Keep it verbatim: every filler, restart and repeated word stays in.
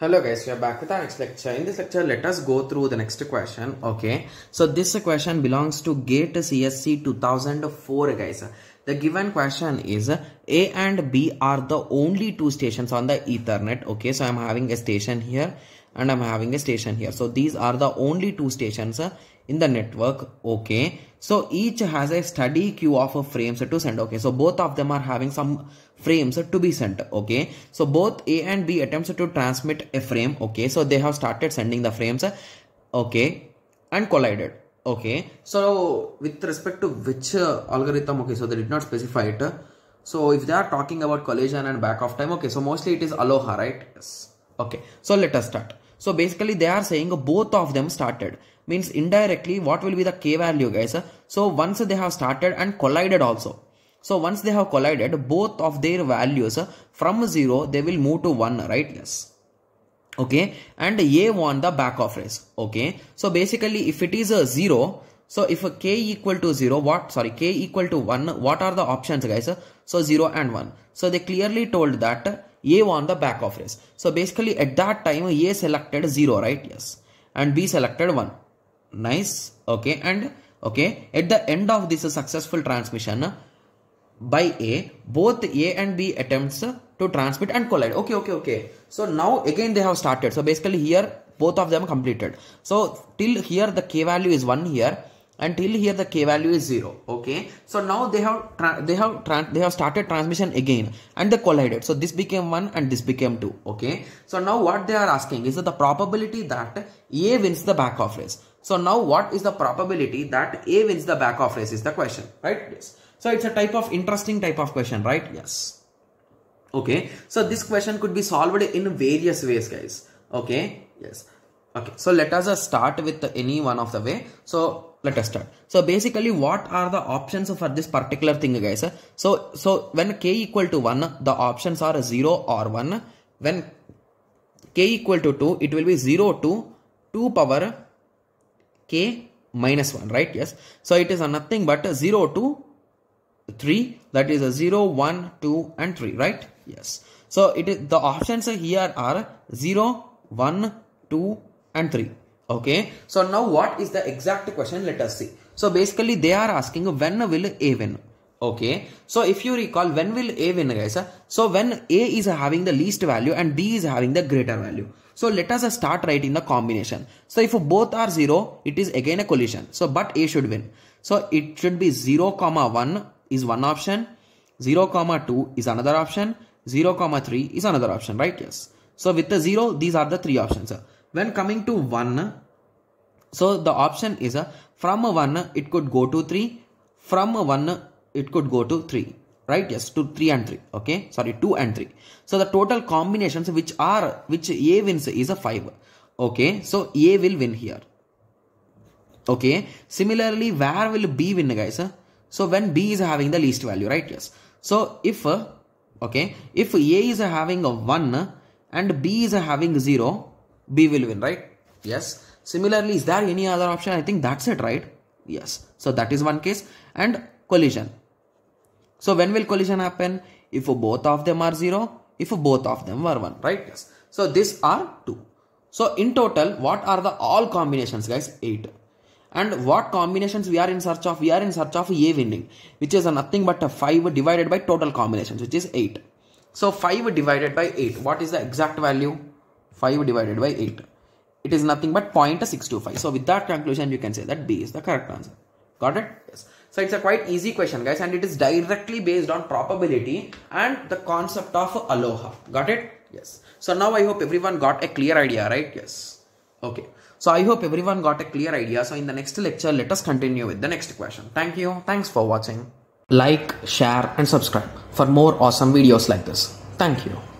Hello guys, we are back with our next lecture. In this lecture, let us go through the next question. Okay, so this question belongs to GATE C S E two thousand four, guys. The given question is A and B are the only two stations on the Ethernet. Okay, so I'm having a station here and I'm having a station here. So these are the only two stations in the network. Okay, so each has a study queue of frames to send. Okay, so both of them are having some frames to be sent. Okay, so both A and B attempts to transmit a frame. Okay, so they have started sending the frames. Okay, and collided. Okay, so with respect to which uh, algorithm? Okay, so they did not specify it. So if they are talking about collision and back off time, okay, so mostly it is Aloha, right? Yes. Okay, so let us start. So basically they are saying both of them started, means indirectly what will be the K value, guys? So once they have started and collided also. So once they have collided, both of their values from zero, they will move to one, right? Yes. Okay. And A won the back off race. Okay. So basically if it is a zero, so if a K equal to zero, what, sorry, K equal to one, what are the options, guys? So zero and one. So they clearly told that A won the back off race. So basically at that time A selected zero, right? Yes. And B selected one. Nice. Okay. And okay, at the end of this successful transmission by A, both A and B attempts to transmit and collide. Okay. Okay. Okay. So now again they have started. So basically here both of them completed. So till here the K value is one here. Until here the K value is zero. Okay, so now they have they have they have started transmission again and they collided. So this became one and this became two. Okay, so now what they are asking is that the probability that A wins the back off race. So now what is the probability that A wins the back off race is the question, right? Yes. So it's a type of interesting type of question, right? Yes. Okay, so this question could be solved in various ways, guys. Okay. Yes. Okay, so let us start with any one of the way. So let us start. So basically what are the options for this particular thing, guys? So so when K equal to one, the options are zero or one. When K equal to two, it will be zero to two power K minus one, right? Yes. So it is nothing but zero to three, that is a zero, one, two and three, right? Yes. So it is, the options here are zero, one, two and three. Okay, so now what is the exact question? Let us see. So basically they are asking when will A win? Okay, so if you recall, when will A win, guys? So when A is having the least value and B is having the greater value. So let us start writing the combination. So if both are zero, it is again a collision. So but A should win. So it should be zero comma one is one option, zero comma two is another option, zero comma three is another option, right? Yes. So with the zero, these are the three options. When coming to one, so the option is uh, from one it could go to three, from one it could go to three, right? Yes, to three and three. Okay, sorry, two and three. So the total combinations which are, which A wins is a five. Okay, so A will win here. Okay, similarly where will B win, guys? So when B is having the least value, right? Yes. So if, okay, if A is having a one and B is having zero, B will win, right? Yes. Similarly, is there any other option? I think that's it, right? Yes. So that is one case. And collision. So when will collision happen? If both of them are zero, if both of them are one, right? Yes. So these are two. So in total, what are the all combinations, guys? eight. And what combinations we are in search of? We are in search of A winning, which is nothing but a five divided by total combinations, which is eight. So five divided by eight. What is the exact value? five divided by eight. It is nothing but zero point six two five. So with that conclusion, you can say that B is the correct answer. Got it? Yes. So it's a quite easy question, guys, and it is directly based on probability and the concept of Aloha. Got it? Yes. So now I hope everyone got a clear idea, right? Yes. Okay. So I hope everyone got a clear idea. So in the next lecture, let us continue with the next question. Thank you. Thanks for watching. Like, share and subscribe for more awesome videos like this. Thank you.